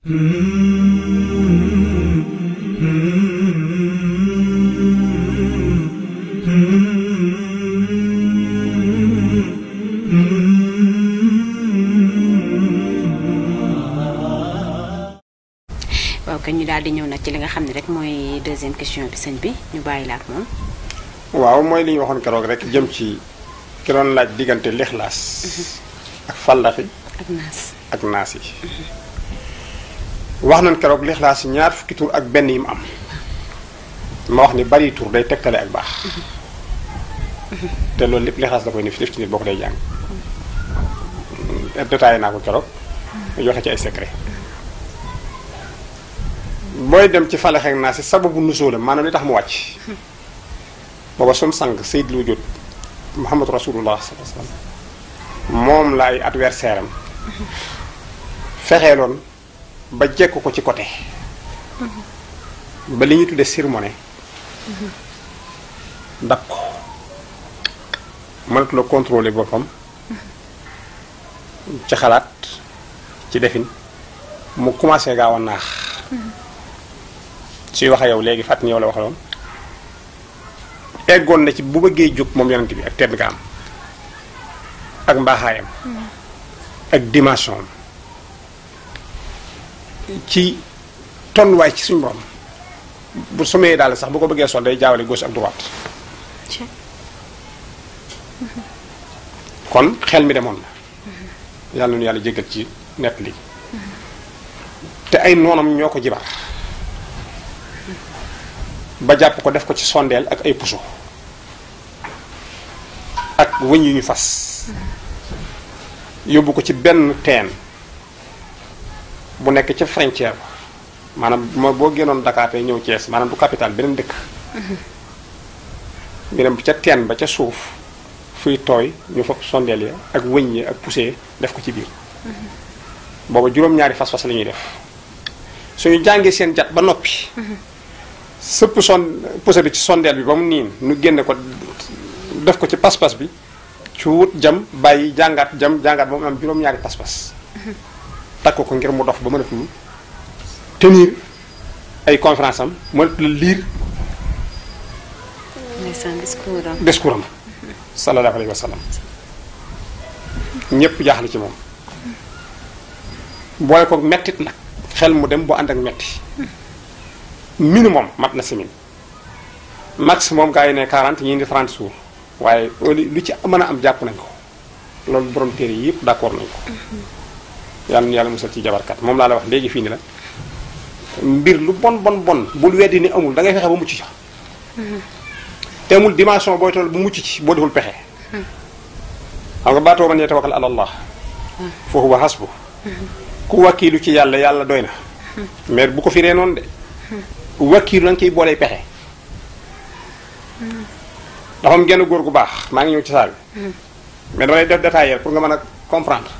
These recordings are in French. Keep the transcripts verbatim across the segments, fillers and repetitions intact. waaw kañ ñu daal di ñëw nag ci li nga xam ne rek mooy deuxième question bi sëñ bi ñu bàyyi la ak moom. waaw mooy li ñu waxoon keroog rek jëm ci ki doon laaj diggante lixlaas. ak fallaxi. ak naas ak naas yi. wax nañ keroog lixlaas ñaar fukki tur ak benn yi mu am ma wax ni bari tur day tegtale ak baax te loolu lépp lixlaas da koy ni def ci nit boo ko day jàng détaillé naa ko keroog joxe ci ay secret booy dem ci falax ak naas yi sababu nusoo la maanaam li tax mu wàcc booba sunu sang Sayyidul Wujuud Muhammad Rasulullah sallallahu alayhi wasallam moom la ay adversaire am fexeeloon ba jekk ko ci côté ba li ñu tuddee sermoné dab ko mënatu la contrôler boppam ci xalaat ci defin mu commencé gaaw a naax suy wax yow léegi fàtt ni yow la waxaloon eggoon na ci bu bëggee jóg moom yonent bi ak tedd nga am ak mbaaxaayam ak dimension ci tolluwaay ci suñu borom bu sumee daal sax bu ko bëggee sol day jaawale gauche ak droite kon xel mi demoon na yàlla nu yàlla jéggal ci net li te ay noonam ñoo ko jibar ba jàpp ko def ko ci sondeel ak ay puso ak wëñ yu ñu fas yóbbu ko ci benn teen bu nekk ca frontière ba maanaam moo boo génnoon Dakar tey ñëw Thiès maanaam du capital beneen dëkk ñu dem ca teen ba ca suuf fuy tooy ñu fopp sondeel ya ak wëñ yi ak poussé def ko ci biir booba juróom-ñaari fas-fas la ñuy def suñu jàngee seen jat ba noppi sëpp son poussé bi ci sondeel bi ba mu niin nu génne ko def ko ci pas-pas bi ci wut jam bàyyi jàngaat jam jàngaat ba mu am juróom-ñaari pas-pas takk ko ngir mu dof ba mënatul tenir ay conférence am mënatul lire discours am sallallahu alayhi wa sallam ñépp jaaxle ci moom boole ko mettit nag xel mu dem boo ànd ak metti minimum mat na semaine maximum gaa yi ne quarante ñii ni trente jours waaye lu ci mën a am jàpp nañ ko loolu borom téere yëpp d'accord nañ ko yàlla na yàlla musal ci jabarkat moom laa la wax léegi fii ni la mbir lu bon bon bon bul weddi ni amul da ngay fexe ba mucc ci te amul dimension booy toll bu mucc ci boo deful pexe xam nga baatoo man yatawakkal ala Allah fa huwa hasbu ku wakkiilu ci yàlla yàlla doy na mais bu ko fi ree noonu de wakkiilu da nga ciy boolee pexe dafa am genn góor gu baax maa ngi ñëw ci saal bi mais dama lay def détailler pour nga mën a comprendre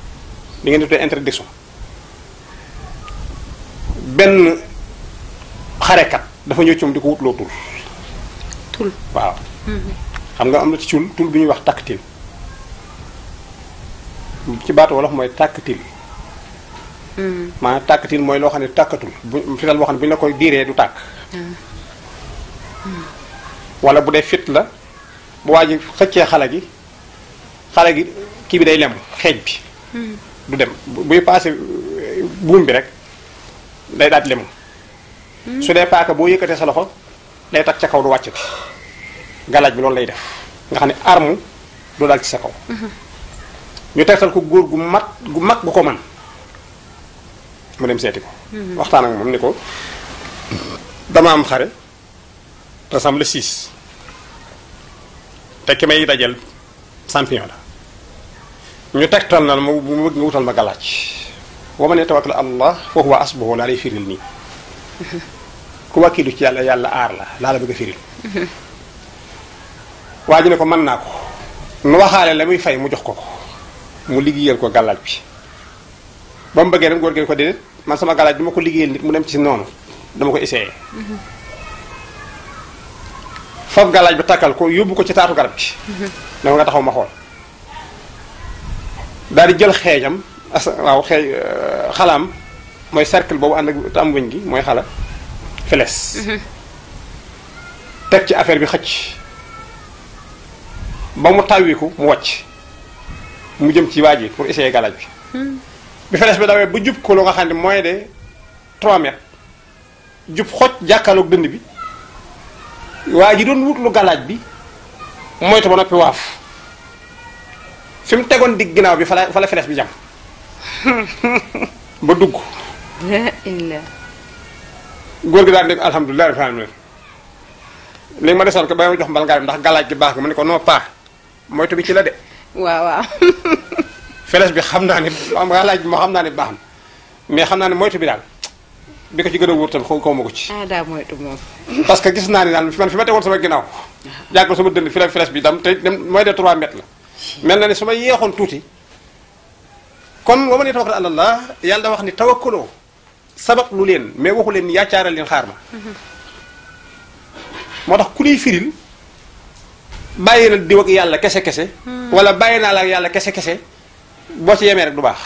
li ngeen di tuddee interdiction benn xarekat dafa ñëw ci moom di ko wutloo tul tul waaw xam nga am na ci tul tul bi ñuy wax tactile ci baatu wolof mooy tactile maanaam tactile mooy loo xam ne tàkkatul bu fital boo xam ne bu ñu la koy diiree du tàkk wala bu dee fit la bu waa ji xëccee xale gi xale gi kii bi day lem xeej bi du dem buy paase buum bi rek day daaj lemu su dee paaka boo yëkkatee sa loxo day takk ca kaw du wàcc ko galaaj bi loolu lay def nga xam ne arme du daal ci sa kaw ñu tegtal ko góor gu mat gu mag gu ko man mu dem seeti ko waxtaan ak moom ni ko dama am xare rassemble six te ki may dajal champion la ñu tegtal na mu bëgg nga wutal ma galaaj wa man yatawakkal allah fa huwa asbuhu laa lay firil nii ku wàkkiilu ci yàlla yàlla aar la laa la bëgg a firil waa ji ne ko mën naa ko nu waxaale la muy fay mu jox ko ko mu liggéeyal ko galaaj bi ba mu bëggee dem góor gi ko déedéet man sama galaaj dama ko liggéeyal nit mu dem ci noonu dama ko essayé foofu galaaj bi takkal ko yóbbu ko ci taatu garab gi dama nga taxaw ma xool daal di jël xeejam as waaw xeej xalaam mooy cercle boobu ànd ak tam wëñ gi mooy xala feles teg ci affaire bi xëcc ba mu tàwwiku mu wàcc mu jëm ci waa ji pour essayer galaaj bi bi feles bi dawee ba jub ko lu nga xam ne mooy de trois mètres jub xoj jàkkaarloog dënd bi waa ji doon wut lu galaaj bi moytu ba noppi waaf fi mu tegoon digg ginnaaw bi fa la fa la feles bi jam ba dugg góor gi daal di ne alhamdulilah rabbil alamin léegi ma desal ko ba ma jox mbal ngaa ndax galaaj gi baax gi ma ne ko non pas moytu bi ci la de waaw waaw feles bi xam naa ne galaaj bi moo xam naa ne baax na mais xam naa ne moytu bi daal bi ko ci gën a wóor tamit xaw ma ko ci ah daa moytu moom parce que gis naa ne daal man fi ma tegoon sama ginnaaw jàggal sama dënd fi la feles bi dam te mooy de trois mètres la mel na ne su ma yeexoon tuuti kon wa man yatawakkal ala Allah yàlla da wax ni tawakkaloo sabab lu leen mais waxu leen yaacaaral leen xaar ma moo tax ku lay firil bàyyi na diw ak yàlla kese kese wala bàyyi naa la ak yàlla kese kese boo ci yemee rek du baax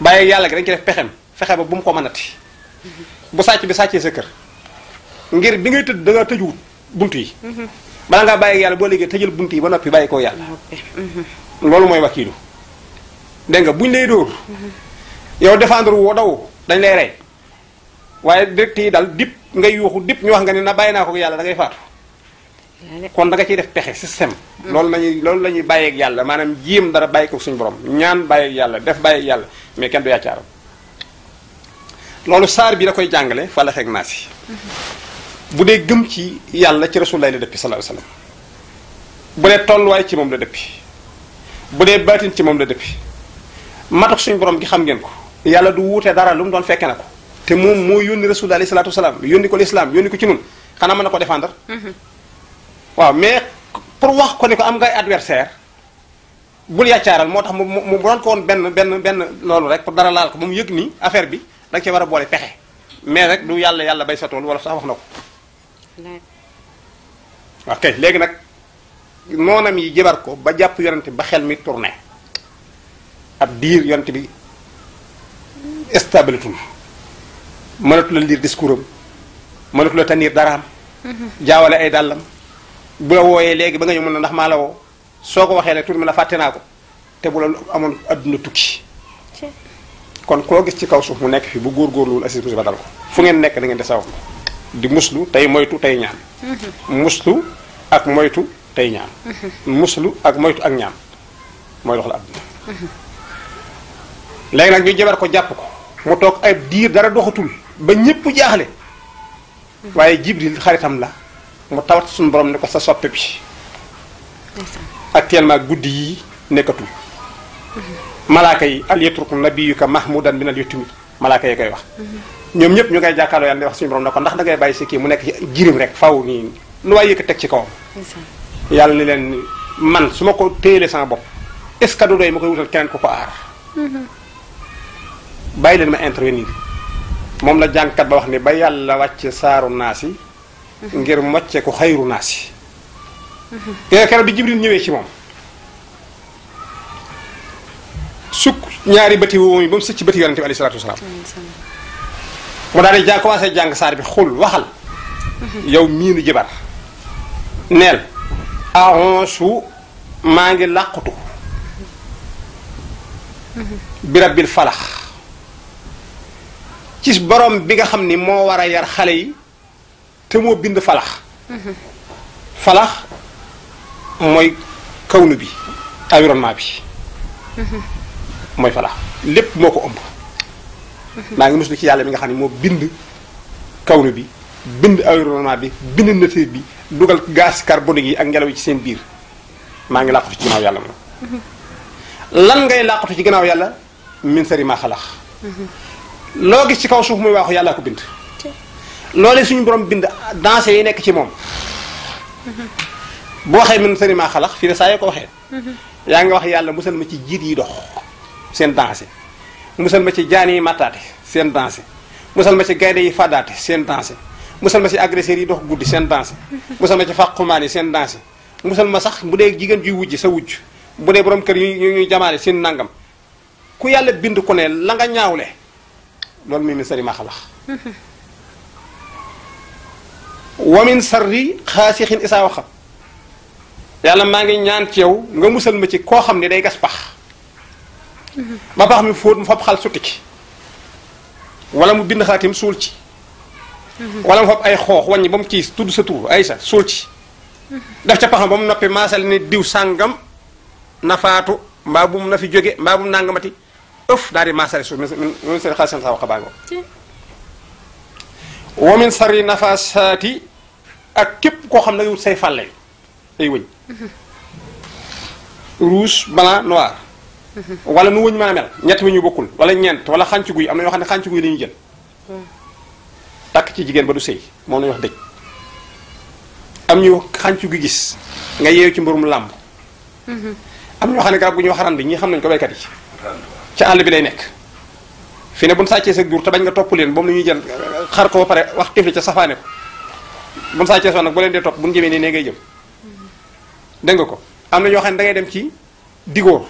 bàyyi yàlla gi dañ ci def pexem fexe ba bu mu ko mënati bu sàcc bi sàccee sa kër ngir bi ngay tëdd da ngaa tëjuwut bunt yi bala ngaa bàyyi yàlla boo léegi tëjal bunt yi ba noppi bàyyi koo yàlla loolu mooy wakiilu dégg nga buñ lay dóor yow défendre woo daw dañ lay rey waaye direct yi dal dip ngay yuuxu dip ñu wax nga ne na bàyyi naa ko yàlla da ngay faatu kon da nga ciy def pexe système loolu lañuy loolu la ñuy bàyyeeg yàlla maanaam jéem dara bàyyi ko suñu borom ñaan bàyyeeg yàlla def bàyyeeg yàlla mais kenn du yaacaaram loolu saar bi da koy jàngale fa la fekk naa si bu dee gëm ci yàlla ci rasul lay la dëppi sallallahu alayhi wa sallam bu dee tolluwaay ci moom la dëppi bu dee baatin ci moom la dëppi matuk suñu borom gi xam ngeen ko yàlla du wuute dara lu mu doon fekke na ko te moom moo yónni rasul alayhi salaatu wasalaam yónni ko lislaam yónni ko ci nun xanaa mën na ko défendre waaw mais pour wax ko ni ko am ngay adversaire bul yàccaaral moo tax mu mu doon ko woon benn benn benn loolu rek pour dara laal ko ba mu yëg ni affaire bi da nga cee war a boole pexe mais rek du yàlla yàlla bay sa tool wala sax wax na ko waaw kay léegi nag noonam yi jëbar ko ba jàpp yonent ba xel mi tourné ab diir yonent bi stabilitul mënatu la lire discours am mënatu la tenir daraam jaawale ay dàllam bu la wooyee léegi ba nga ñëw mën na ndax maa la woo soo ko waxee ne tur mi la fàtte naa ko te bu la amoon adduna tukki kon koo gis ci kaw suuf mu nekk fi bu góorgóorluwul assis musiba dal ko fu ngeen nekk da ngeen di sawar di muslu tey moytu tey ñaan muslu ak moytu tey ñaan muslu ak moytu ak ñaan mooy dox la adduna léegi nag ñu jabar ko jàpp ko mu toog ay diir dara doxatul ba ñépp jaaxle waaye jibril xaritam la mu tawat suñu borom ne ko sa soppe bi actuellement guddi yi nekkatul malaaka yi al yatruk nabiyuka mahmudan min al yutumi malaaka yi koy wax ñoom ñëpp ñu ngay jàkkaarloo yàlla wax suñu borom ne ko ndax da ngay bàyyi si kii mu nekk ci jirim rek faw nii lu waay yëkk teg ci kawam yàlla ni leen man su ma ko téele sama bopp est-ce que du doy ma koy wutal keneen ko ko aar bàyyi leen ma intervenir moom la jàngkat ba wax ni ba yàlla wàcce saaru naas yi ngir mocce ko xayru naas yi keroog bi Jibril ñëwee ci moom sukk ñaari bëti woowu ba mu sëcc bëti yonent bi alayhi salaatu wasalaam mu daal di jàng commencé jàng saar bi xul waxal yow miinu jibar neel ahonsu maa ngi làqutu birabbil falax ci borom bi nga xam ni moo war a yar xale yi te moo bind falax falax mooy kawnu bi environnement bi mooy falax lépp moo ko ëmb maa ngi muslu ci yàlla mi nga xam ne moo bind kawnu bi bind environnement bi bind nature bi dugal gaz carbonique yi ak ngelaw yi ci seen biir maa ngi làqatu ci ginnaaw yàlla moom lan ngay làqatu ci ginnaaw yàlla min sari ma xalax loo gis ci kaw suuf muy waaxu yàlla ko bind loolee suñu borom bind danse yi nekk ci moom bu waxee min sari ma xalax fii de saa yoo ko waxee yaa ngi wax yàlla musal ma ci jiit yi dox seen danse musal ma ci jaan yi màttaate seen danse musal ma ci gaynde yi fàddaate seen danse musal ma ci agresseurs yi dox guddi seen danse musal ma ci fàqumaan yi seen danse musal ma sax bu dee jigéen juy wujj sa wujj bu dee borom kër yu ñuy jamaale seen nangam ku yàlla bind ku ne la nga ñaawle loolu ministère yi ma xalax wa min sarri xaasixin isaa waxa yàlla maa ngi ñaan ci yow nga musal ma ci koo xam ne day gas pax ba pax mi fóot mu fab xal sutti ci wala mu bind xaatim suul ci wala mu fab ay xoox wàññi ba mu ciis tudd sa tur ay sa suul ci daf ca paxam ba mu noppi maasal ne diw sàngam na faatu mbaa bu mu na fi jóge mbaa bu mu nangamati ëf daal di maasale suuf min sari xaasim saa waxa baa ngoo wa min sari nafasaati ak képp koo xam ne wut say fàlle ay wëñ rouge blanc noir wala nu wëñ mën a mel ñett wi ñu bokkul wala ñeent wala xànc guy am na ñoo xam ne xànc guy la ñuy jël takk ci jigéen ba du sëy moom la ñuy wax dëj am ñu xànc gu gis nga yeew ci mburum làmb am ñoo xam ne garab gu ñuy wax xaran bi ñi xam nañ ko baykat yi ci àll bi lay nekk fi ne bu ñu sàccee sa jur te bañ nga topp leen moom la ñuy jël xar ko ba pare wax tifli ca safaane ko bu ñu sàccee sa nag bu leen dee topp bu ñu jëmee nii nee ngay jëm dégg nga ko am na ñoo xam ne da ngay dem ci digóor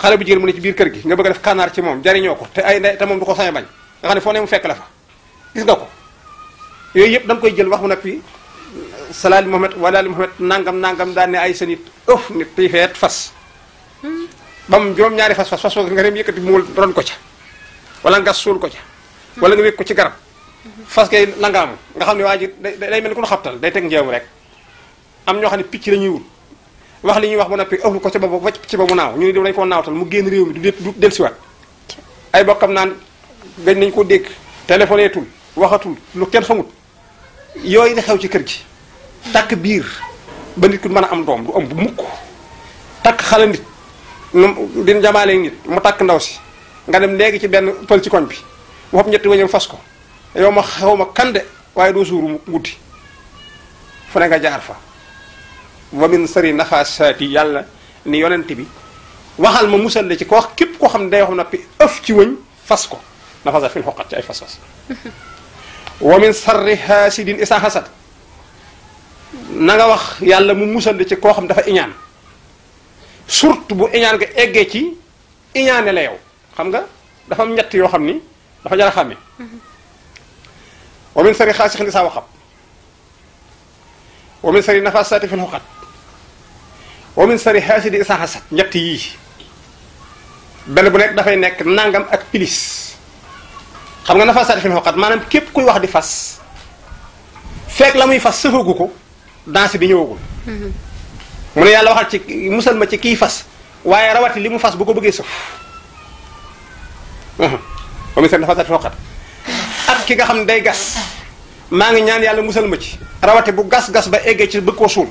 xale bu jigéen mu ne ci biir kër gi nga bëgg a def kanaar ci moom jariñoo ko te ay te moom du ko sañ bañ nga xam ne foo ne mu fekk la fa gis nga ko yooyu yëpp da nga koy jël wax mu nappi salaali Mohamed walaali Mohamed nangam nangam daan ne ay sa nit ëf nit ti feet fas ba mu juróom-ñaari fas fas fas fas nga dem yëkkati muul ron ko ca wala nga suul ko ca wala nga wékk ko ci garab fas kay langaamu nga xam ne waa ji day mel ni ku nu xabtal day teg njeewu rek am ñoo xam ne picc la ñuy wut wax li ñuy wax ba noppi ëwlu ko ca ba ba ci ba mu naaw ñu ne dañ koo naawtal mu génn réew mi du du dellusiwaat ay bokkam naan gañ nañ ko dégg téléphoné tul waxatul lu kenn xamut yooyu di xew ci kër gi takk biir ba nit ku mën a am doom du am bu mukk takk xale nit nu din jamaaleeg nit mu takk ndaw si nga dem léegi ci benn pël ci koñ bi mu xob ñetti wëñam fas ko yow ma xaw ma kande waaye doo suuru guddi fu ne nga jaar fa wa min sari nafasaati yàlla ni yonent bi waxal ma musal la ci ko képp koo xam ne day wax noppi ëf ci wëñ fas ko nafasa fil xoqat ci ay fas fas wa min sari hasidin isa hasad na nga wax yàlla mu musal la ci koo xam dafa iñaan surtout bu iñaan nga eggee ci iñaane la yow xam nga dafa am ñett yoo xam ni dafa jar a xàmme wa min sari xaasixin isa waxab wa min sari nafasaati fil xoqat wa min sari haasidi isa hasad ñett yii benn bu nekk dafay nekk nangam ak pilis xam nga nafasaati fil xoqat maanaam képp kuy wax di fas fekk la muy fas sëfagu ko danse bi ñëwagul mu ne yàlla waxal ci musal ma ci kii fas waaye rawati li mu fas bu ko bëggee sëf wa min sari nafasaati fil xoqat ak ki nga xam ne day gas maa ngi ñaan yàlla musal ma ci rawate bu gas-gas ba eggee ci bëgg koo suul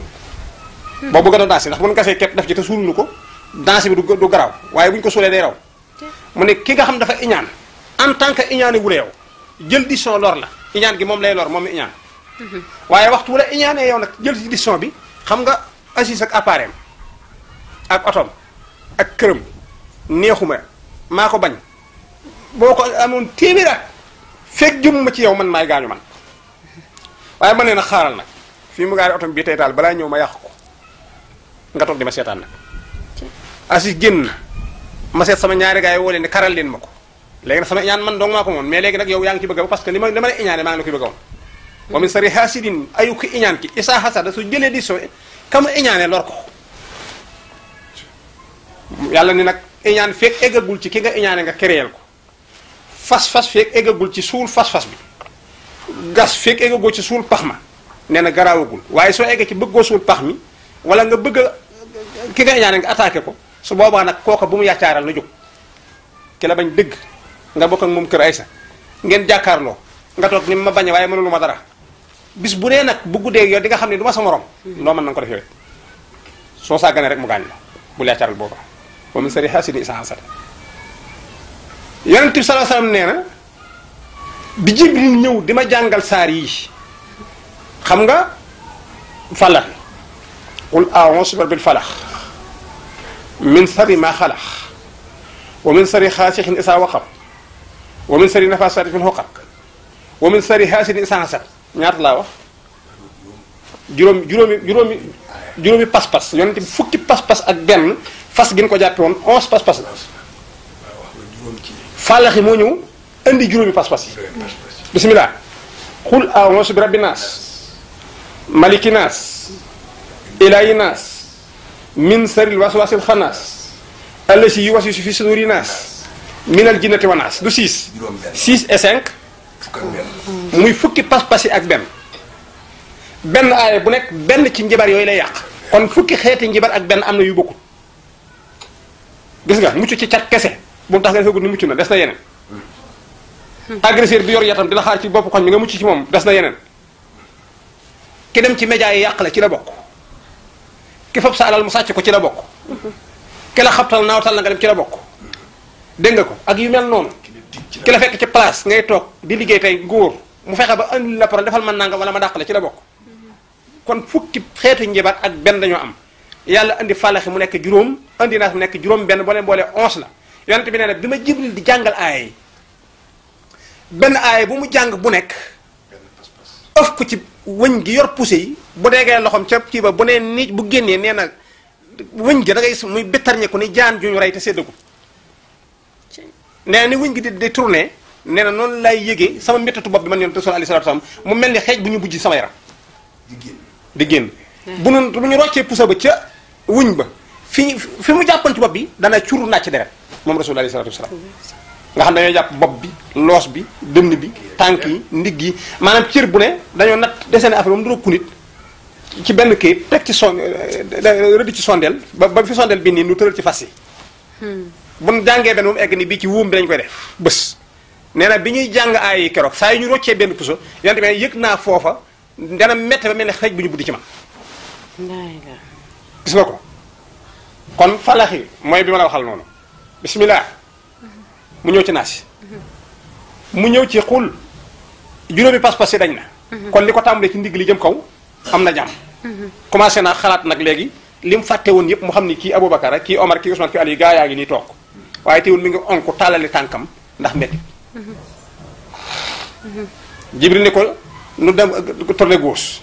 boobu gën a danse ndax bu ñu gasee képp def ci te suulunu ko danse bi du garaaw waaye bu ñu ko suulee day raw mu ne ki nga xam dafa iñaan en tant que iñaane wu la yow jël décision lor la iñaan gi moom lay lor moom mi iñaan waaye waxtu wu la iñaanee yow nag jël ci décision bi xam nga assis ak appareil ak otom ak këram neexuma maa ko bañ boo ko amoon téeméer ak fekk jëm ma ci yow man maay gaañu man waaye man nee na xaaral nag fii mu gaari otom bii tey daal balaa ñëw ma yàq ko nga toog di ma seetaan nag assis génn na ma seet sama ñaari gaay woo leen ne karal leen ma ko léegi nag sama iñaan man dong maa ko moon mais léegi nag yow yaa ngi ci bëgg ba parce que li ma li ma la iñaane maa ngi la koy bëgg woon wa min sari hasidin ayu ki iñaan ki isa hasada su jëlee di so kama iñaane lor ko yàlla ni nag iñaan feeg eggagul ci ki nga iñaane nga kéréel ko fas-fas feeg eggagul ci suul fas-fas bi gas feeg eggagul ci suul pax ma nee na garaawagul waaye soo eggee ci bëggoo suul pax mi wala nga bëgg a ki nga iñaane nga attaqué ko su boobaa nag kooka bu mu yàccaaral na jóg ki la bañ dëgg nga bokk ak moom kër Aysa ngeen jàkkaarloo nga toog ni ma bañ waaye mënulu ma dara bis bu dee nag bu guddee yow di nga xam ne du ma sa morom loo mën na nga ko def yow soo sàgganee rek mu gaañ la bu la yàccaaral booba wa min sari hasidin isa hasad yonent bi sallallahu alayhi wasallam nee na bi Jibril ñëw di ma jàngal saar yi xam nga falax qul a'uuzu bi rabbil falax min sari ma xalax wa min sari xaasixin isa waqab wa min sari nafasaati fil xoqat wa min sari hasidin isa hasad ñaata laa wax juróom juróomi juróomi juróomi pas-pas yonent bi fukki pas-pas ak benn fas gi ñu ko jàppe woon onze pas-pas la fàllaxi moo ñëw indi juróomi pas-pas yi. bisimilah. xul a'uuzu bi rabbi naas. maliki naas. ilaahi naas. min saril waswasil xanaas. allazi yuwaswisu fi suduri naas. minal jinnati wa naas. du six. six et cinq. muy fukki pas-pas yi ak benn. benn aaya bu nekk benn ci njibar yooyu lay yàq. kon fukki xeeti njibar ak benn am na yu bokkul. gis nga mucc ci cat kese bu mu tax nga defagul ni mucc na des na yeneen. agresseur bi yor yatam di la xaar ci bopp xoñ bi nga mucc ci moom des na yeneen. ki dem ci média yi yàq la ci la bokk. ki fab sa alal mu sàcc ko ci la bokk. ki la xabtal naawtal la nga dem ci la bokk. dégg nga ko ak yu mel noonu. ki la fekk ci place ngay toog di liggéey tey góor mu fexe ba indi la problème defal man nangam wala ma dàq la ci la bokk. kon fukki xeetu njibar ak benn dañoo am yàlla indi fàllaxi mu nekk juróom indi naas mu nekk juróom benn boo leen boolee onze la yonent bi nee na bi ma jibril di jàngal aaya yi benn aaya bu mu jàng bu nekk ëf ko ci wëñ gi yor poussé yi bu deegee loxoom ca kii ba bu nee ni bu génnee nee na wëñ gi da ngay muy béttarñe ko ni jaan juñu rey te séddagul nee na ni wëñ gi di di tourné nee na noonu laay yëgee sama méttatu bopp bi man yonent sallallahu alayhi wasallam mu mel ni xeej bu ñu bujj sama yaram di génn bu nu bu ñu roccee pousa ba ca wuñ ba fi fi mu jàppan ci bopp bi dana cur nàcc deret moom rasul alayhi salaatu wasalaam nga xam dañoo jàpp bopp bi loos bi dënn bi tànk yi ndigg yi maanaam cër bu ne dañoo natt desene affaire moom duro kunit ci benn kayit teg ci son rëdd ci sondeel ba ba fi sondeel bi nii nu tëral ci fas yi bu nu jàngee benn moom egg ni bii ci wuum bi lañ koy def bés nee na bi ñuy jàng ay keroog saa yi ñu roccee benn pousa yante me yëg naa foofa dana métti ba mel ne xëj bu ñu buddi ci man. gis nga ko kon falax yi mooy bi ma la waxal noonu. bismillah mu ñëw ci naas yi mu ñëw ci xul juróomi pas-pas yi dañ na. kon li ko tàmbalee ci ndigg li jëm kaw am na jàmm. commencé naa xalaat nag léegi li mu fàtte woon yëpp mu xam ni kii Aboubacar ak kii Omar kii Ousmane kii Aliou gaa yaa ngi nii toog waaye teewul mi ngi onku tàllali tànkam ndax métti. Jibril ne ko. nu dem tourné gauche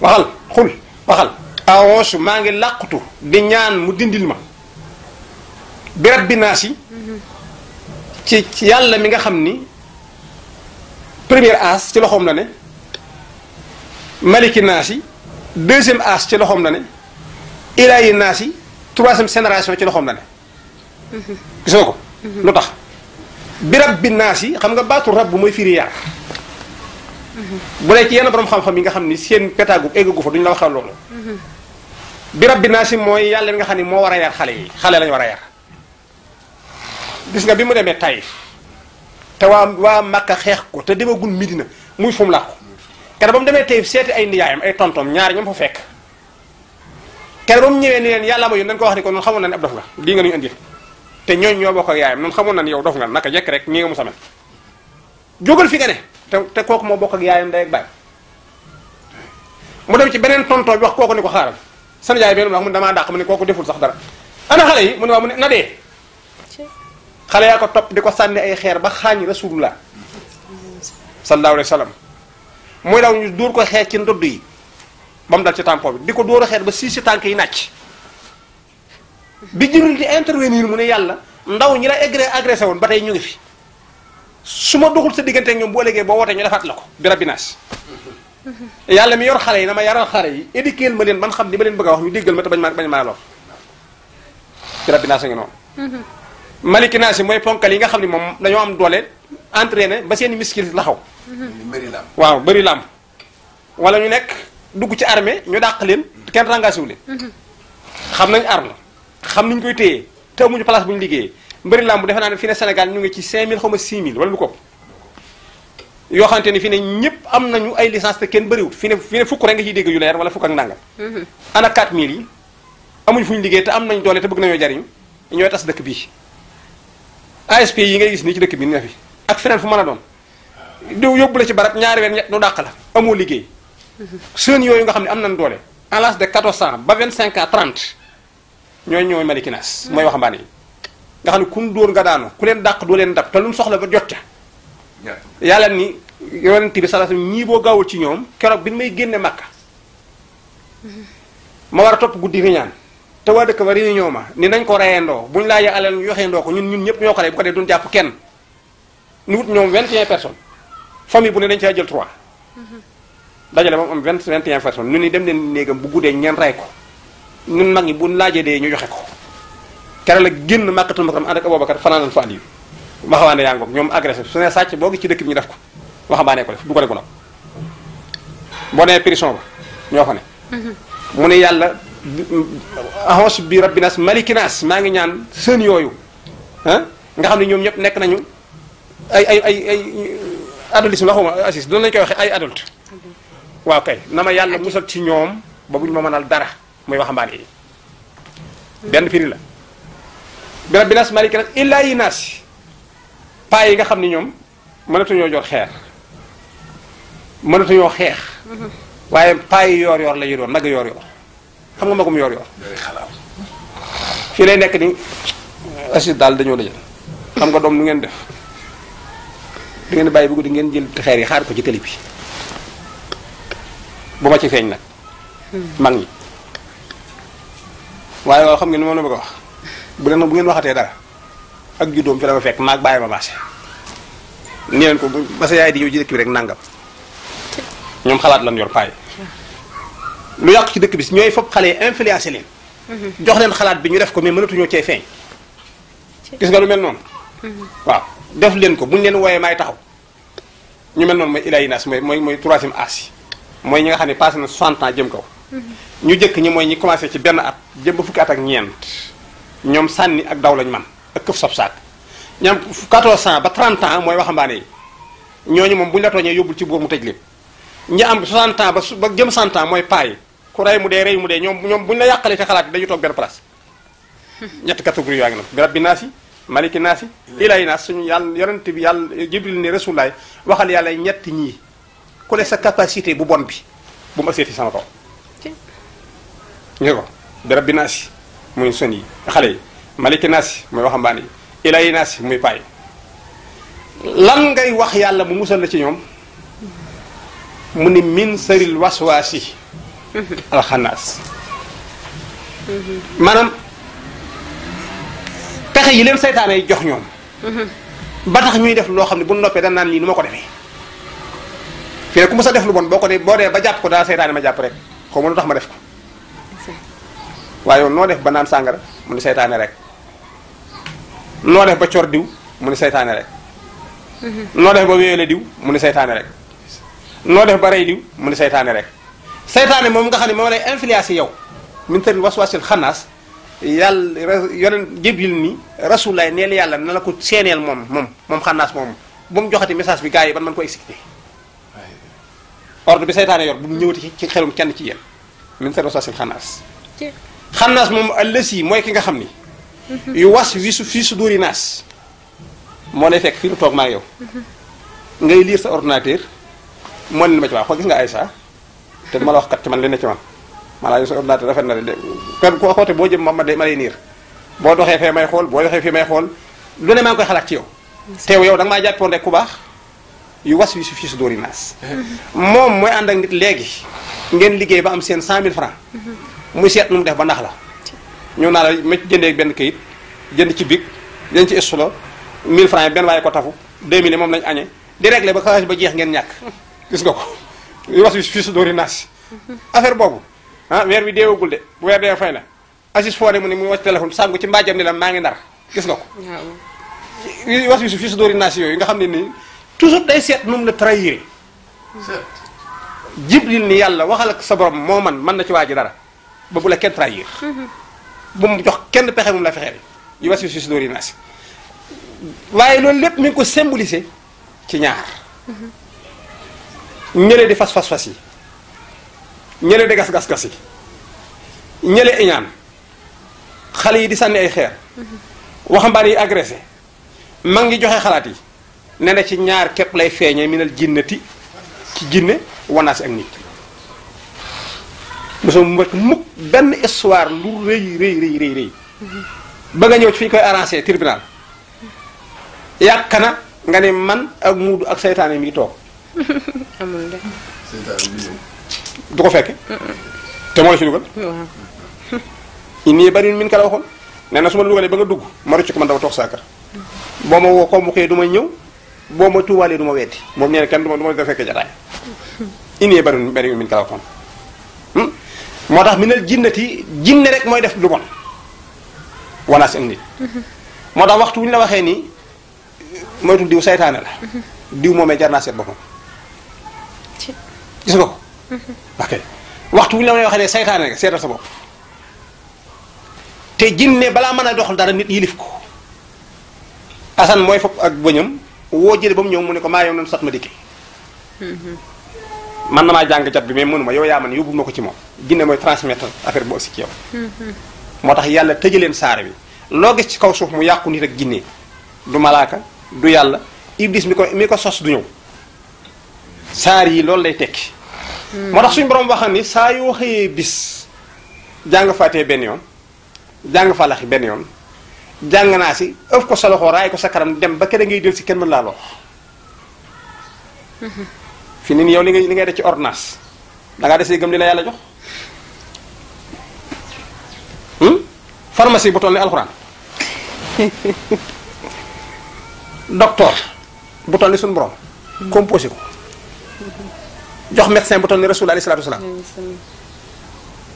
waxal xul waxal awoos maa ngi làqutu di ñaan mu dindil ma bi rabbi naas yi ci yàlla mi nga xam ni première as ci loxoom la ne maliki naas yi deuxième as ci loxoom la ne ilaahi naas yi troisième génération ci loxoom la ne gis nga ko lu tax bi rabbi naas yi xam nga baatu rab bu mooy firi yar bu dee ci yenn borom xam-xam yi nga xam ni seen pétagu eggagu fa duñu la waxal loolu. bi rabbi naa si mooy yàlla mi nga xam ni moo war a yar xale yi xale lañu war a yar. gis nga bi mu demee Taïf te waa waa Makka xeex ko te demagul Midina muy fu mu làqu. kenn ba mu demee Taïf seeti ay nijaayam ay tontom ñaar ñoom fa fekk kenn ba mu ñëwee ni leen yàlla ma yoon dañu ko wax ni ko noonu xamoon na ne ab dof nga lii nga ñu indi te ñooñu ñoo bokk ak yaayam noonu xamoon na ne yow dof nga naka jekk rek nii nga mu samel jógal fi nga ne te te kooku moo bokk ak yaayam ndey ak baay mu dem ci beneen tonton bi wax kooku ni ko xaaral san yaay benn wax mu damaa dàq mu ne kooku deful sax dara ana xale yi mu ne waaw mu ne na dee xale yaa ko topp di ko sànni ay xeer ba xaañ rasulullah sallallahu alayhi wa sallam mooy daw ñu dóor ko xeer ci ndodd yi ba mu dal ci tampon bi di ko dóor a xeer ba sii si tànk yi nàcc bi Jibril di intervenir mu ne yàlla ndaw ñi la agré agressé woon ba tey ñu ngi fi su ma doxul sa diggante ak ñoom bu ëllëgee boo wootee ñu defaat la ko bi rabbi naas yàlla mi yor xale yi na ma yaral xale yi éduqué ma leen man xam li ma leen bëgg a wax ñu déggal ma te bañ maa bañ maa lor bi rabbi naas a ngi noonu maliki naas yi mooy ponkal yi nga xam ne moom dañoo am doole entraîné ba seen miskil laxaw waaw bëri làmb wala ñu nekk dugg ci armée ñu dàq leen kenn rangasiw leen xam nañ arme xam niñ koy téye te amuñu place bu ñu liggéeyee mbëri làmb defe naa ne fii ne Sénégal ñu ngi ci cinq mille xaw ma six mille wala lu ko yoo xamante ni fii ne ñëpp am nañu ay licence te kenn bëriwut fi ne fi ne fukk rek nga ciy dégg yu leer wala fukk ak nangam. ana quatre mille yi amuñ fu ñu liggéey te am nañ doole te bëgg nañoo jariñu ñooy tas dëkk bii. A S P yi ngay gis nii ci dëkk bi ne fi ak feneen fu mën a doon du yóbbu la ci barab ñaari weer ñett du dàq la amoo liggéey. seen yooyu nga xam ne am nañ doole à l'âge de quatorze ans ba vingt-cinq ans trente ñooy ñooy malikanas mooy waxambaane yi nga xam ne kun dóor nga daanu ku leen dàq doo leen dab te lu mu soxla ba jot ca yàlla ni yonent bi sallallahu alayhi wasallam ñii boo gaawul ci ñoom keroog bi may génne Makka ma war a topp guddi riñaan te waa dëkk ba réunion ma ni nañ ko reyandoo buñ laa yee alal ñu yoxeendoo ko ñun ñun ñëpp ñoo ko rey bu ko dee duñ jàpp kenn ñu wut ñoom vingt et un personnes famille bu ne dañ caa jël trois dajale moom am vingt et un personnes ñu ni dem leen néegam bu guddee ñeen ray ko ñun mag ñi bu laajee dee ñu joxe ko keroog la génn Makkatul Mukarram ànd ak Abubakar fanaan fa Aliyu waxambaane yaa ngoog ñoom agressé su ne sàcc boo gis ci dëkk bi ñu def ko waxambaane ko def du ko def bu nag boo nee prison ba ñoo fa ne mu ne yàlla ahos bi rabbinaas malikinaas maa ngi ñaan seen yooyu ah nga xam ne ñoom ñëpp nekk nañu ay ay ay ay adulte waxuma assis doon lañu koy waxee ay adulte waaw kay na ma yàlla musal ci ñoom ba buñu ma mënal dara muy waxambaane yi benn firi la bi rabbinaas malikinaas illaa yi naas paa yi nga xam ne ñoom mënatuñoo jot xeer mënatuñoo xeex waaye paa yi yoor yoor la ñu doon nag yoor yoor xam nga magum yoor yoor fii lay nekk ni assis daal dañoo dajal xam nga doom nu ngeen def da ngeen bàyyi bu guddi ngeen jël xeer yi xaar ko ci télé bi bu ma ci feeñ nag mag ñi waaye waaw xam ngeen moom la bëgg a wax bu leen bu ngeen waxatee dara ak juddoom fi la ma fekk maag bàyyi ma baase nii leen ko basa yaay di ñëw ci dëkk bi rek nangam ñoom xalaat lan yor paay lu yàq ci dëkk bi ñooy fopp xale yi influencé leen jox leen xalaat bi ñu def ko mais mënatuñoo cee feeñ gis nga lu mel noonu waaw def leen ko buñu leen wooyee maay taxaw ñu mel noonu mooy ilaayi naas mooy mooy mooy troisième as mooy ñi nga xam ne passé na soixante ans jëm kaw ñu jëkk ñi mooy ñi commencé ci benn at jëm ba fukki at ak ñeent ñoom sànni ak daw lañ man ak këf sab saak ñam quatorze ans ba trente ans mooy waxambaane yi ñooñu moom bu ñu la tooñee yóbbul ci buur mu tëj leen ñi am soixante ans ba ba jëm cent ans mooy paa yi ku rey mu dee rey mu dee ñoom ñoom bu ñu la yàqalee ci xalaat bi dañu toog benn place ñetti catégorie yaa ngi nag bi rabbi naas yi maliki naas yi ilaahi naas suñu yàlla yonent bi yàlla jibril ne rasulaay waxal yàlla ñetti ñii ku ne sa capacité bu bon bi bu mu aseeti sama kaw ñu ko bi rabbi naas yi muy son yi xale yi maliki naas yi mooy waxambaane yi ilaahi naas yi muy paa yi lan ngay wax yàlla mu musal la ci ñoom mu ni min saril waswaasi alxanaas maanaam pexe yi leen seytaane yi jox ñoom ba tax ñuy def loo xam ne bu noppee da naan lii nu ma ko defee fii ku mu sa def lu bon boo ko dee boo dee ba jàpp ko daa seytaane ma jàpp rek xaw ma lu tax ma def ko waaye yow noo def ba naan sàngara mu ni seytaane rek noo def ba cor diw mu ni seytaane rek noo def ba wéyale diw mu ni seytaane rek noo def ba rey diw mu ni seytaane rek seytaane moom nga xam ne moom lay influencé yow min tëri waswasil xanaas yàlla yonen jibril ni rasulaay neel yàlla na la ko seeneel moom moom moom xanaas moom bu mu joxati message bi gars yi ban man ko exécuté ordre bi seytaane yor bu mu ñëwati ci xelum kenn ci yéen min tëri waswasil xanaas xanaas moom ëllës yi mooy ki nga xam ni yu was wisu fii su dóori naas moo lay fekk fii nu toog maa yow ngay lire sa ordinateur moo ne ma ci waa xool gis nga Aïssa te ma la wax kat ci man li ne ci man maanaam sa ordinateur rafet na de kon koo xoote boo jëm ma ma lay niir boo doxee fee may xool boo doxee fee may xool lu ne maa ngi koy xalaat ci yow. teew yow da nga maa jàppoon rek ku baax yu was yu suffit su dóor yi naas. moom mooy ànd ak nit léegi ngeen liggéey ba am seen cent mille francs muy seet nu mu def ba ndax la. ñëw naa la ma jëndee benn kayit jënd ci bic jënd ci estulo mille francs yi benn waaye ko tafu deux mille moom lañ añee di réglé ba xaalis ba jeex ngeen ñàkk. gis nga ko yu was yu fii su dóori naas affaire boobu ah weer bi deewagul de bu weer dee fay na Aziz foo ne mu ne mu wàcc téléphone sàngu ci mbaajam ni la maa ngi Ndar gis nga ko yu was yu fii su dóori naas yooyu nga xam ne nii toujours day seet nu mu la trahir Jibril ni yàlla waxal ak sa borom moo man mën na ci waa ji dara ba bu la kenn trahir bu mu jox kenn pexe moom la fexee yu was yu fii su dóori naas waaye loolu lépp mi ngi ko symboliser ci ñaar ñële di fas fas fas yi ñële di gas gas gas yi ñële iñaan xale yi di sànni ay xeer waxambaane yi agressé mag ngi joxe xalaat yi ne na ci ñaar képp lay feeñee minal jinnati ci jinne wanaas ak nit mosoo mu wacc mukk benn histoire lu rëy rëy rëy rëy rëy ba nga ñëw ci fi ñu koy arrangé tribunal yàq na nga ne man ak muudu ak seytaane mi toog amul de. du ko fekke te moo la ci dugal. waaw. nii bari min ka la waxoon nee na su ma dugalee ba nga dugg ma rëcc ko man dama toog saa kër. boo ma woo ko mu xëyee du may ñëw boo ma tuubaalee du ma weeti moom nee na kenn du ma du ma def fekk jataay inni bari bari min kala kon moo tax minal jinnati jinne rek mooy def lu bon wanaas ak nit moo tax waxtu wu ñu la waxee nii moytul diw saytaane la diw moomee jar naa seet boppam gis nga ko ok waxtu wu ñu la waxee ne saytaane nga seetal sa bopp te jinne balaa mën a doxal dara nit yilif ko asan mooy fopp ak bëñam woo jële ba mu ñëw mu ne ko maa yow noonu sax ma dikkee man na maa jàng jat bi mais mënuma yow yaa man yóbbu ma ko ci moom jinne mooy transmettre affaire bi aussi ci yow moo tax yàlla tëje leen saare bi loo gis ci kaw suuf mu yàqu nit ak jinne du malaaka du yàlla iblis mi ko mi ko sos du ñëw saar yi loolu lay tekki moo tax suñu borom waxam ni saa yoo xëyee bis jàng faatee benn yoon jàng falaxi benn yoon jàng naa si ëf ko sa loxo raay ko sa karam dem ba kër ngay del si kenn mën laa loox fi ni yow li ngay li ngay def ci ordonnance da ngaa desee gëm li la yàlla jox pharmacie bu toll ni alxuraan docteur bu toll ni suñu borom composé ko jox médecin bu toll ni rasul alayhi salaatu wasalaam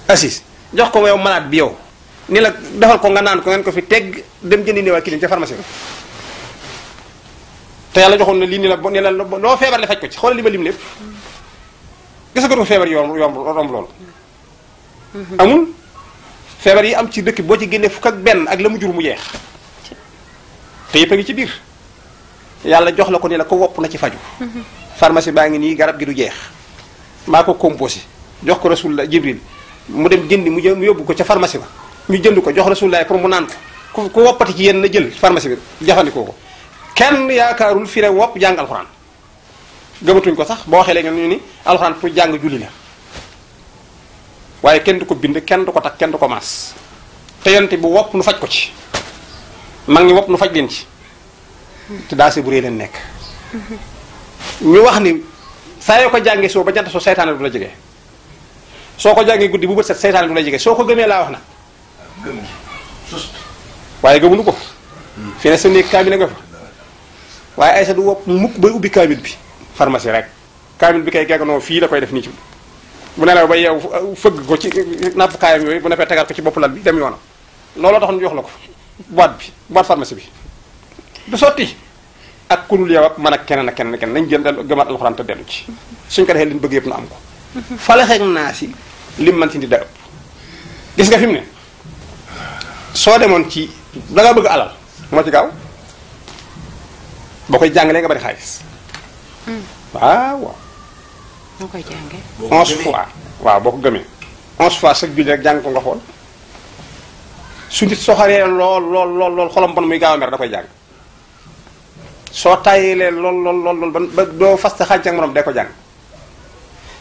assis jox ko yow malade bi yow ni la defal ko nga naan ko ngeen ko fi teg dem jëndi néew ak kilin ca pharmacie ba te yàlla joxoon ne lii ni la ni la loo feebar la faj ko ci xoolal li ma lim lépp gis nga ko feebar yomb yomb romb loolu amul feebar yi am ci dëkk boo ci génnee fukk ak benn ak la mu jur mu yeex te yëpp a ngi ci biir yàlla jox la ko ni la ko wopp na ci faju pharmacie baa ngi nii garab gi du jeex maa ko composé jox ko rasul la jibril mu dem jëndi mu mu yóbbu ko ca pharmacie ba ñu jënd ko jox rasulaay pour mu naan ko ku woppati ci yéen na jël pharmacie bi jafandikoo ko kenn yaakaarul fi ne wopp jàng alxuraan gëmatuñ ko sax boo waxee léegi ñu ni alxuraan pour jàng julli la waaye kenn du ko bind kenn du ko takk kenn du ko maas te yonte bu wopp nu faj ko ci mag ñi wopp nu faj leen ci te daa si bu rée leen nekk ñu wax ni saa yoo ko jàngee soo ba jant soo seytaane du la jege soo ko jàngee guddi bu bët set seytaane du la jege soo ko gëmee laa wax na gëm waaye gëmunu ko fi ne sa néeg kaamil nga fa waaye ay sa du wopp mukk bay ubbi kaamil bi pharmacie rek kaamil bi kay gegganoo fii la koy def nii ci bu nelaw ba yeew fëgg ko ci napp kaayam yooyu bu nekkee tegaat ko ci bopp lal bi dem yoonam looloo taxoon ñu jox la ko boîte bi boîte pharmacie bi du sotti ak kulul yow ak man ak keneen ak keneen ak keneen nañ jël dellu gëmaat alxuraan te dellu ci suñ ko defee liñ bëgg yëpp na am ko falaxeeg naa si lim man si di da ëpp gis nga fi mu ne soo demoon ci da nga bëgg alal moo ci gaaw boo koy jàngalee nga bari xaalis waaw waaw noo koy jàngee onze fois waaw boo ko gëmee onze fois chaque julli rek jàng ko nga xool su nit soxaree lool lool lool lool xolam bon muy gaaw a mer da koy jàng soo tàyyilee lool lool lool lool ban ba doo fasta xànc ak morom day ko jàng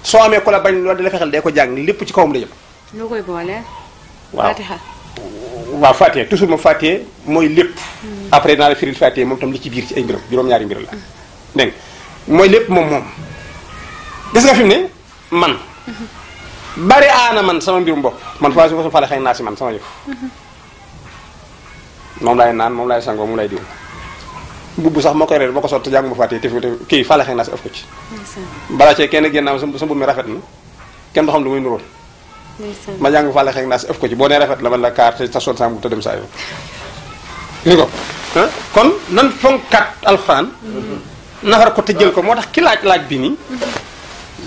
soo amee ku la bañ loolu di la fexeel day ko jàng lépp ci kawam la jëm. noo koy boole. waaw Fatiha. waaw Fatiha toujours moom Fatiha mooy lépp. après naa la firil Fatiha moom tam li ci biir ci ay mbiram juróom-ñaari mbir la dégg nga mooy lépp moom moom. gis nga fi mu ne man bari aana man sama mbirum bopp man fa su ko fale xëy naa si man sama yëf moom laay naan moom laay sangoo moom laay diw mbubb sax moo koy reer boo ko sotti jàng ma fàttee te kii fale xëy naa si ëf ko ci balaa cee kenn génnaam sa mbir mi rafet na kenn du xam lu muy nuróon ma jàng fale xëy naa si ëf ko ci boo nee rafet la man la kaar te sol sa mbubb te dem saa yoon gis nga ko kon nan fonkat alxuraan nafar ko te jël ko moo tax ki laaj laaj bi nii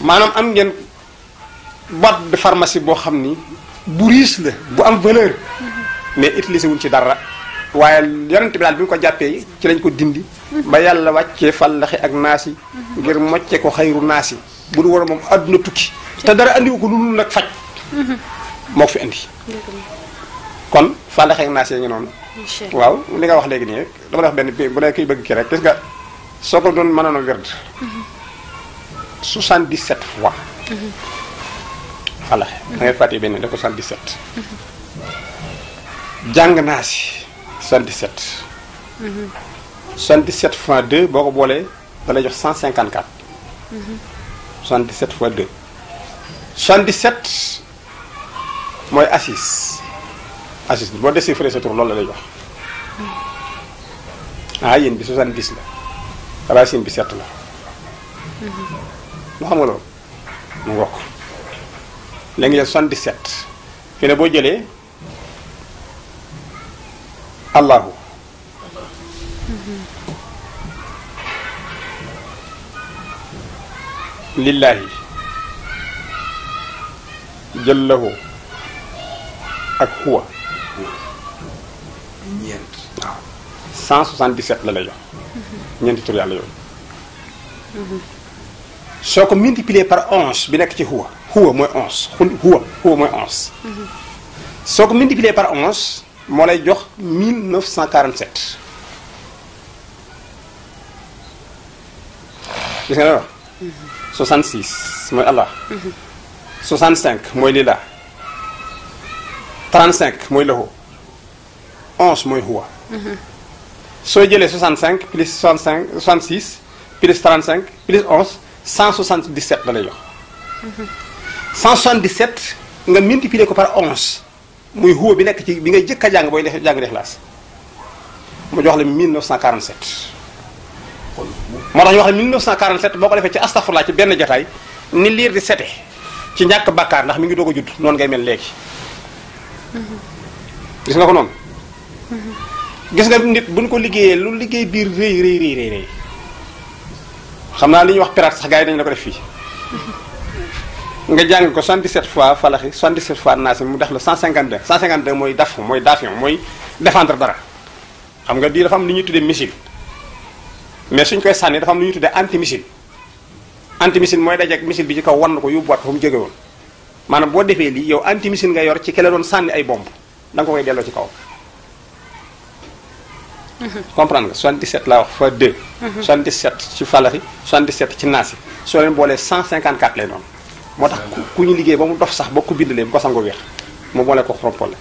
maanaam am ngeen boîte de pharmacie boo xam ni bu riche la bu am valeur mais utilisé wuñ ci dara waaye yonent bi daal bi ñu ko jàppee ci lañ ko dindi ba yàlla wàccee fallaxe ak naasi ngir mocce ko xayru naasi bu du war a moom àdduna tukki te dara andiwu ko lu dul nag faj moo fi andi kon fallaxe ak naasi yi ngi noonu waaw li nga wax léegi nii rek dama def benn bu ne kiy bëgg kii rek gis nga soo ko doon mënoon a werd soixante-dix-sept fois. voilà da ngay fàtte benn da ko soixante-dix-sept. jàng naa si soixante-dix-sept. soixante-dix-sept fois deux boo ko boolee da lay jox cent cinquante-quatre. soixante-dix-sept fois deux. soixante-dix-sept mooy assis assis boo déchiffré sa tur loolu la lay jox ah yéen bi soixante-dix la. racine bi set la. lu xam nga loolu mu ngokk léegi la soixante-dix-sept fi ne boo jëlee allahu lillahi jëllahu ak huwa ñeent waaw cent soixante-dix-sept la lay jox ñeenti tur yàlla yooyu soo ko multiplié par onze bi nekk ci huwa huwa mooy onze huwa huwa mooy onze soo ko multiplié par onze moo lay jox mille neuf cent quarante-sept gis nga la wax soixante-six mooy allah soixante-cinq mooy lila trente-cinq mooy lahu onze mooy huwa soo jëlee soixante-cinq plus soixante-cinq soixante-six plus trente-cinq plus onze cent soixante-dix-sept la lay jox cent soixante-dix-sept nga multiplier ko par onze muy huwa bi nekk ci bi nga jëkk a jàng booy def jàng def laas mu jox la mille neuf cent quarante-sept moo tax ñu wax la mille neuf cent quarante-sept boo ko defee ci astafurlaa ci benn jotaay ni liir di sete ci ñàkk bàkkaar ndax mi ngi doog a judd noonu ngay mel léegi gis nga ko noonu gis nga nit buñ ko liggéeyee lu liggéey biir réy réy réy réy réy xam naa li ñuy wax pirate sax gars yi dañu la ko def fii nga jàng ko soixante-dix-sept fois falaxi soixante-dix-sept fois naasi mu def la cent cinquante-deux cent cinquante-deux mooy daf mooy dafion mooy défendre dara xam nga di dafa am li ñuy tuddee missile mais suñ koy sànni dafa am li ñuy tuddee anti missile anti missile mooy dajeeg missile bi ci kaw wann ko yóbbuwaat ko fu mu jóge woon maanaam boo defee lii yow anti missile nga yor ci kele doon sànni ay bomb da nga ko koy delloo ci kaw comprendre nga soixante-dix-sept laa wax fois deux soixante-dix-sept ci falaxi soixante-dix-sept ci naasi soo leen boolee cent cinquante-quatre lay noonu moo tax ku ñu liggéey ba mu dof sax ba ku bind leen ko sango wéex mu boole ko xorompole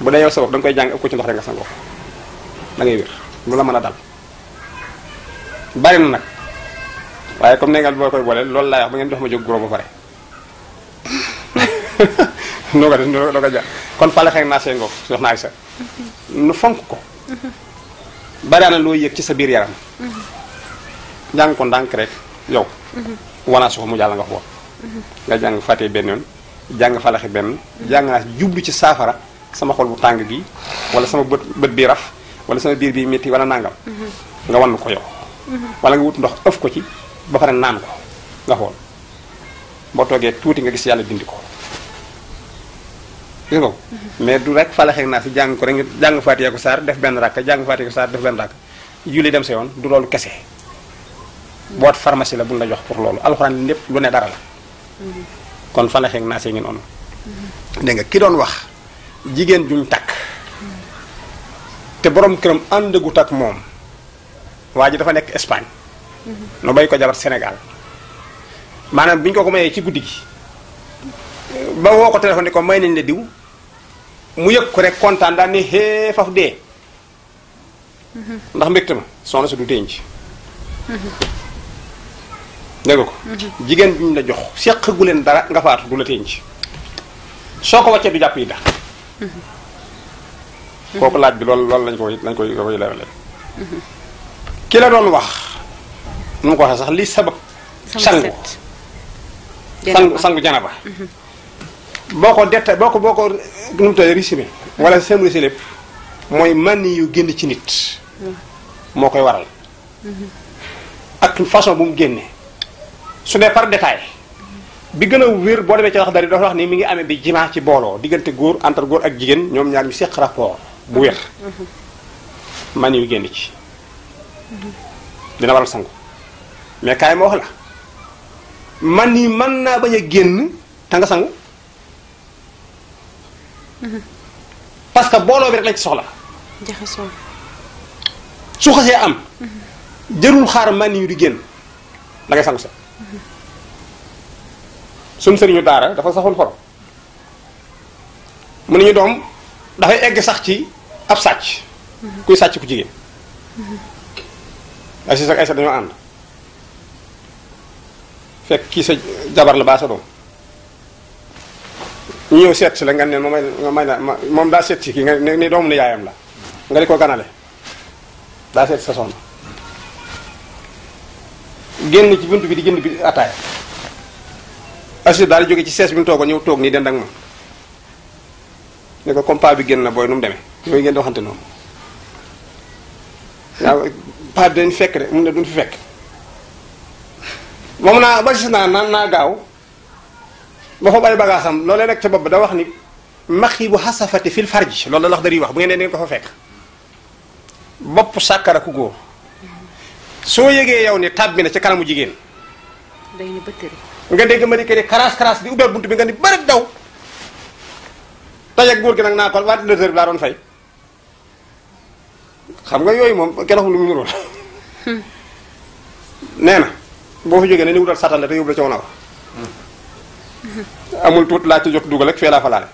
bu dee yow sa bopp da nga koy jàng ëpp ko ci ndox rek nga sangoo da ngay wéex lu la mën a dal bari na nag waaye comme ne nga boo koy boole loolu laay wax ba ngeen jox ma jóg goro ba pare noo ko def noo ko jàpp kon fàlle xeeg naa see ngoog jox naa sa nu fonk ko bari na loo yëg ci sa biir yaram jàng ko ndànk rek yow wanaa su ko mu jàll nga xool nga jàng fàttee benn yoon jàng falaxi benn jàng naa jublu ci saafara sama xol bu tàng gi wala sama bët bët bi raf wala sama biir bi métti wala nangam nga wann ko yow wala nga wut ndox ëf ko ci ba pare naan ko nga xool boo toogee tuuti nga gis yàlla dindi ko gis nga ko mais du rek falaxeeg naa si jàng ko rek jàng fàttee ko saar def benn rakk jàng fàttee ko saar def benn rakk julli dem sa yoon du loolu kese boot pharmacie la bu la jox pour loolu alxuraan lépp lu ne dara la kon fa la xeeg naa see ngeen on dégg nga ki doon wax jigéen juñ takk te borom këram àndëgut ak moom waa ji dafa nekk Espagne nu bay ko jabar Sénégal maanaam bi ñu ko ko mayee ci guddi gi ba woo ko téléphone ni ko may nañ la diw mu yëg ko rek kontaan daal ne xee faf dee ndax mbégte ma soxna si du denc dégg ko jigéen bi ñu la jox seq gu leen dara nga faatu du la ténc soo ko wàccee du jàpp yi da kooku laaj bi loolu loolu lañ ko lañ koy koy leerale ki la doon wax nu mu ko waxee sax li sabab sangu sangu sangu janaba boo ko detta boo ko boo ko nu mu tawee risime wala semri si lépp mooy mani yu génn ci nit moo koy waral ak façon bu mu génne su dee par détail bi gën a wér boo demee ci wax dara dafa wax ni mi ngi amee bi jimaa ci booloo diggante góor entre góor ak jigéen ñoom ñaar ñu seq rapport bu wér man yu génn ci dina waral sangu mais kaay ma wax la man yi mën naa bañ a génn te nga sangu parce que booloo bi rek lañ ci soxla su xasee am jërul xaar mani yu di génn da ngay sangu set suñ sëriñu daara dafa saxul xorom mu ne ñu doom dafay egg sax ci ab sàcc kuy sàcc ku jigéen ay si sax ay sa dañoo ànd fekk kii sa jabar la baa sa doom ñu ñëw seet si la nga ne ma may nga may na moom daa seet si kii nga ne doom ne yaayam la nga di ko ganale daa seet sa sonn génn ci buntu bi di jënd bi ataaya assis daal di jóge ci sees bi mu toogoon ñëw toog nii dend ak moom ne ko comme paa bi génn na booy nu mu demee yooyu ngeen di waxante noonu waaw paa bi dañu fekk de mun ne duñ fi fekk moom naa ba gis naa naan naa gaaw ba fa bàyyi bagaasam loolee nekk ca bopp da wax ni maxi bu xasafati fil farj loolu la lax dari wax bu ngeen ne ngeen ko fa fekk bopp sàkkara ku góor soo yëgee yow ni tab bi na ci kanamu jigéen nga dégg ma di kër karaas karaas di ubbeel bunt bi nga ni bëri daw tajeg góor gi nag naa ko waati deux heures bi laa doon fay xam nga yooyu moom kenn xamul lu mu nuróol nee na boo fa jógee ne ni wutal satala te yóbbu la ca woon a wax amul tuut laa ci jot dugal ak fee laa fa laale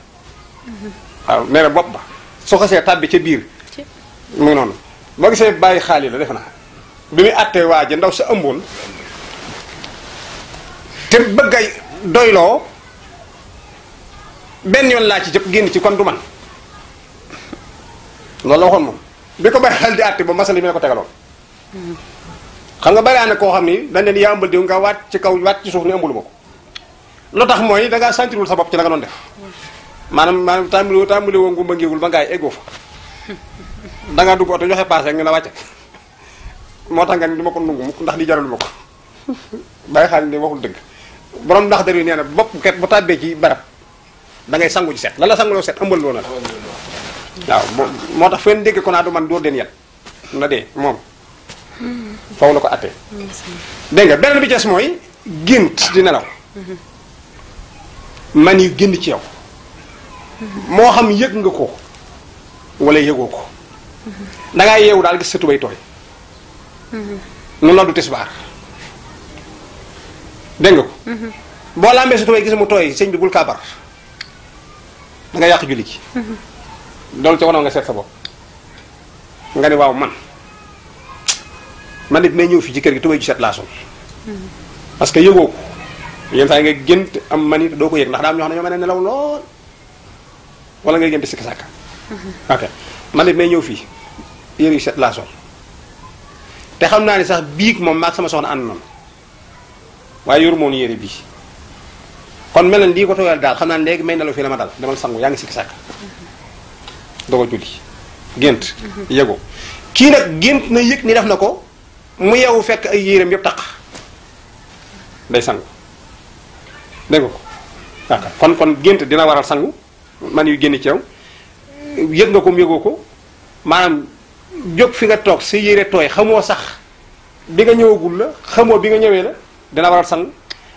waaw nee na bopp ba soo xasee tàbbi ca biir mu ngi noonu boo gisee bàyyi xaalis la def naa bi muy àttee waa ji ndaw sa ëmboon te bëgg a doyloo benn yoon laa ci jëpp génn ci kon du man loolu la waxoon moom bi ko bàyyi xel di àtte ba masal yi mu ne ko tegaloon xam nga bari na koo xam ni dañ leen yaa ëmbal diw nga waat ci kaw waat ci suuf ni ëmbulu ma ko lu tax mooy da ngaa sentirul sa bopp ci la nga doon def maanaam maanaam tàmbali tàmbali woo ngumba ngéegul ba ngaay eggoo fa da ngaa dugg oto joxe paase ñu la wàcce moo tax nga ni du ma ko nungu mukk ndax li jaralu ma ko bàyyi xel ni waxul dëgg borom ndax dari nee na bopp ket bu tàbbee ci barab da ngay sangu ci set lan la sanguloo set ëmbal loo na la waaw moo tax fenn dégg ko naa du man dóor den yet na dee moom faw la ko attee dégg nga beneen bi des mooy gént di nelaw man yu génn ci yow moo xam yëg nga ko wala yëgoo ko dangaa yeewu daal gis sa tubay tooy nu noddu tisbaar dégg nga ko boo lambee sa tubay gis mu tooy sëñ bi bul kaabar da nga yàq julli ci loolu ca wanoo nga seet sa bopp nga ni waaw man man it may ñëw fii ci kër gi tubéy ju set laa sol parce que yëgoo ko yenn saa yi nga gént am man it doo ko yëg ndax daa am ñoo xam ne ñoo mel ne nelaw lool wala ngay gént sikki sàkka ok man it may ñëw fii yëre yu set laa sol te xam naa ni sax biig moom maag sama soxna ànd noonu waaye yoru moonu yére bii kon mel na lii ko tooyal daal xam naa ne léegi may nelaw fii la ma dal demal sangu yaa ngi sikki sàkka doo ko julli gént yëgoo kii nag gént na yëg ni def na ko mu yeewu fekk ay yéeram yëpp taq day sangu dégg nga ko d'accord kon kon gént dina waral sangu man yu génn ci yow yëg nga ko mu yëgoo ko maanaam jóg fi nga toog sa yére tooy xamoo sax bi nga ñëwagul la xamoo bi nga ñëwee la dina waral sangu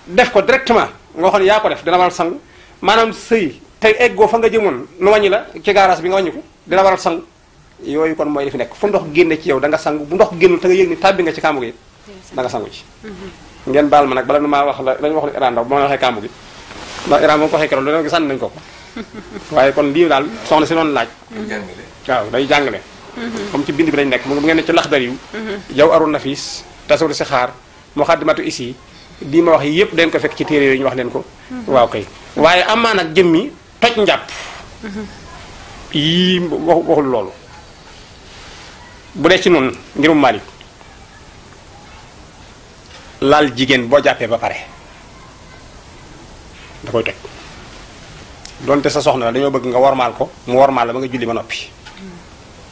def ko directement nga xam ne yaa ko def dina waral sangu maanaam sëy tey eggoo fa nga jëmoon nu wàññi la ci garage bi nga wàññi ko dina waral sang yooyu kon mooy li fi nekk fu ndox génne ci yow da nga sangu bu ndox génnul te nga yëg ni tàbbi nga ci kàmbu gi da nga sangu ci ngeen baal ma nag bala nu maa wax la dañu wax lu Iran ndaw ba ma waxee kàmbu gi ndax Iran moom ko waxee keroog lu ne sànni nañu ko ko waaye kon lii daal soxna si noonu laaj waaw day jàngale comme ci bind bi lañ nekk mu ngeen ne ci laxdar yu yow aru nafis tasawur si xaar moo xaddimatu isi lii ma wax yi yëpp dañ ko fekk ci téere yooyu ñu wax leen ko waaw kay waaye amaa nag jëmmi toj njàpp yii waxul loolu bu dee ci noonu ngirum Maalik laal jigéen boo jàppee ba pare da koy toj doonte sa soxna la dañoo bëgg nga wormaal ko mu wormaal la ba nga julli ba noppi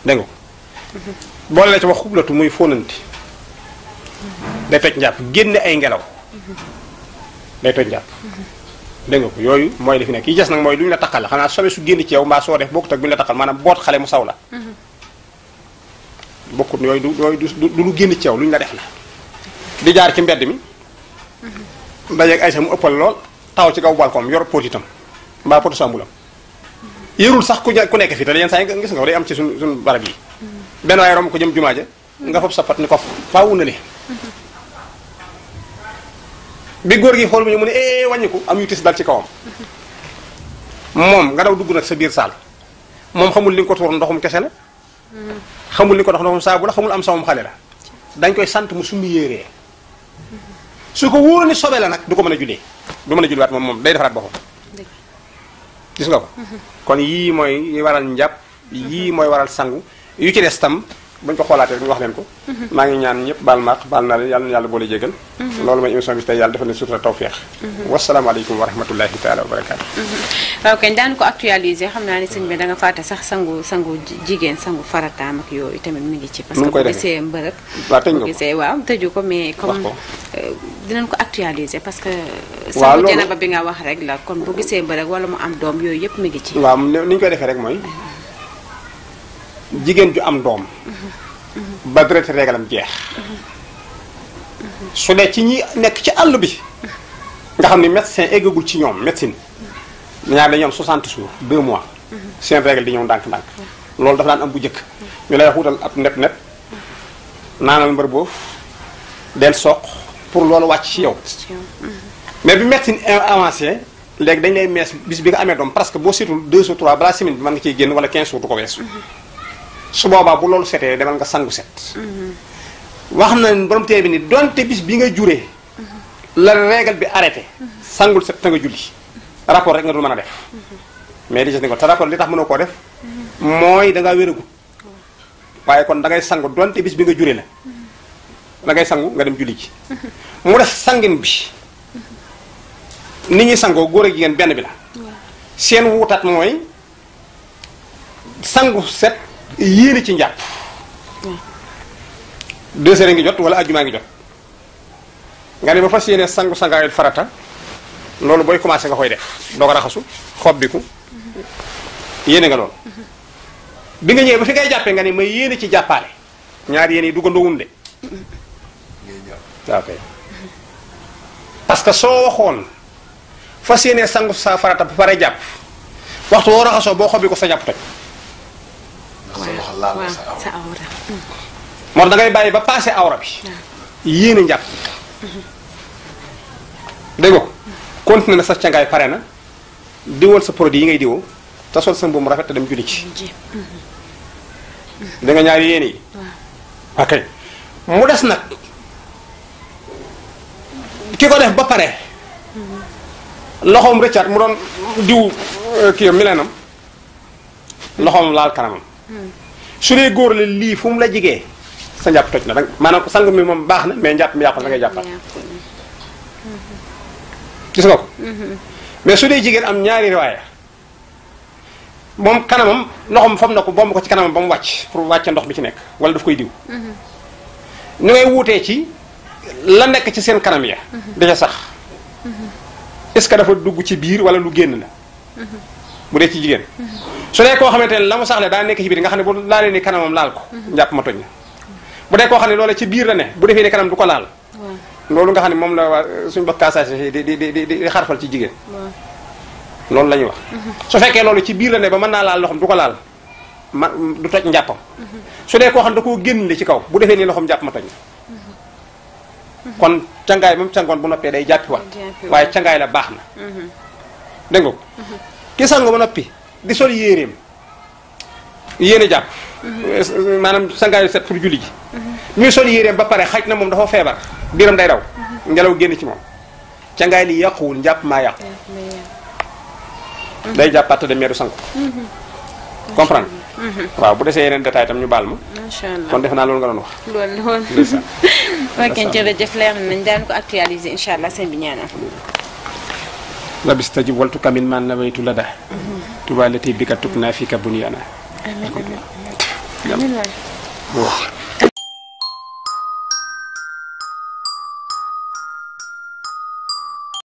dégg nga ko boole la ci wax xublatu muy fóonante day toj njàpp génne ay ngelaw day toj njàpp dégg nga ko yooyu mooy li fi nekk yi des nag mooy lu ñu la takkal xanaa sobe su génn ci yow mbaa soo def bokkut ak bu ñu la takkal maanaam boot xale mu saw la bokkut yooyu du yooyu du lu génn ci yow lu ñu la def la di jaar ci mbedd mi dajeeg ay sa mu ëppal lool taw ci kaw balkoom yor pot itam mbaa potu sambulam yërul sax ku ku nekk fi te yenn saa yi gis nga day am ci suñ suñ barab yi benn waaye romb ko jëm jumaaje nga fab sapat ni ko faawu na le bi góor gi xool mu ñu mu ne eh wàññi ko am yu tis dal ci kawam moom nga daw dugg nag sa biir saal moom xamul li nga ko tuur ndoxum kese la xamul li nga ko dox ndoxum saabu la xamul am samam xale la dañ koy sant mu summi yéeree su ko wóor ni sobe la nag du ko mën a jullee du mën a julliwaat moom moom day defaraat boppam gis nga ko kon yii mooy waral njàpp yii mooy waral sangu yu ci des tam buñ ko xoolaatee rek ñu wax leen ko. maa ngi ñaan ñëpp baal ma baal naa leen yàlla na yàlla boole jégal. loolu mooy émission bi tey yàlla defal na sutura tawféex. wasalaamaaleykum wa rahmatulahi taala wa barakaatu. waaw kañ daan ko actualiser xam naa ne sëñ bi da nga fàtte sax sangu sangu jigéen sangu farataam ak yooyu tamit mi ngi ci. parce que bu gisee mbërëb. waaw tëj nga ko bu gisee waaw tëju ko mais. comme dinañ ko actualiser parce que. waaw loolu sangu janaba bi nga wax rek la kon bu gisee mbërëb wala mu am doom yooyu yëpp mi ngi ci. waaw ni ñu koy defee rek mooy jigéen ju am doom ba deret régalam jeex su dee ci ñi nekk ci àll bi nga xam ne médecin eggagul ci ñoom médecine ñaar dañu am soixante jours deux mois seen régal di ñëw ndànk-ndànk loolu dafa daan am bu njëkk ñu lay xuutal ab nepp nepp naanal mbër boof del soq pour loolu wàcc ci yow mais bi médecine avancée léegi dañ lay mees bis bi nga amee doom presque boo seetul deux ou trois balaa semaine bi mën nga ciy génn wala quinze jours du ko weesu su boobaa bu loolu setee demal nga sangu set. wax nañ borom téere bi ni donte bis bi nga juree. la régal bi arrêté. sangul set te nga julli. rapport rek nga dul mën a def. mais li ci des ko te rapport li tax mënoo koo def. mooy da ngaa wéragut. waaye kon da ngay sangu donte bis bi nga juree la. da ngay sangu nga dem julli ji. mu def sangin bi. nit ñi sangoo góor ak jigéen benn bi la. seen wuutaat mooy sangu set. yéene ci njàpp deux heures ngi jot wala ajjumaa ngi jot nga ne ba fas yéene sangu sangaayul farata loolu booy commencé nga koy def doog a raxasu xob biku yéene nga loolu bi nga ñëwee ba fi ngay jàppee nga ne may yéene ci jàppaale ñaari yéene yi duggandoowun de waaw kay parce que soo waxoon fas yéene sangu sa farata ba pare jàpp waxtu woo raxasoo boo xob biku sa jàpp toj waaw sa awra. moom da ngay bàyyi ba passé awra bi. yéene njàpp. dégg nga continué na sa cangaay pare na diwal sa produit yi ngay diwoo te sol sa mbuum rafet te dem julli ci. da nga ñaari yéene yi. ok mu des nag ki ko def ba pare loxoom rëccaat mu doon diw kii milenam loxoom laal kanamam. su dee góor la lii fu mu la jigee sa njàpp toj na danga maanaam sang mi moom baax na mais njàpp mi yàqu na ngay jàppal gis nga ko mais su dee jigéen am ñaari riwaaya moom kanamam loxom fam na ko bomb ko ci kanamam ba mu wàcc pour wàcce ndox bi ci nekk wala daf koy diw ñu ngay wutee ci la nekk ci seen kanam ya daca sax est-ce que dafa dugg ci biir wala lu génn la bu dee ci jigéen su dee koo xamante ne la mu saxle daa nekk ci biir nga xam ne bu laalee ni kanamam laal ko njàpp ma toj na bu dee koo xam ne loola ci biir la ne bu defee ni kanam du ko laal loolu nga xam ne moom la waa suñu bokk kaasage di di di di xarfal ci jigéen loolu la ñuy wax su fekkee loolu ci biir la ne ba mën naa laal loxom du ko laal ma du toj njàppam su dee koo xam ne da koo génn ci kaw bu defee ni loxom njàpp ma toj na kon cangaay moom cangoon bu noppee day jàppiwaat waaye cangaay la baax na dégg nga ki sango ba noppi di sol yéeréem yéene jàpp maanaam sangaayu set pour julli ji ñuy sol yéeréem ba pare xaj na moom dafa feebar biiram day daw ngelaw génn ci moom cangaay li yàquwul njàpp maa yàqu day jàppaat de meeru sangu comprendre waaw bu desee yeneen détail tam ñu baal ma macha allah kon def naa loolu nga doon wax loolu loolu ok jërëjëf leer nañ daan ko actualiser incha allah seen bi ñaanal labis tajib waltu kamin man la waytu la da tubalati bi ka tukna fi ka buniyana amin amin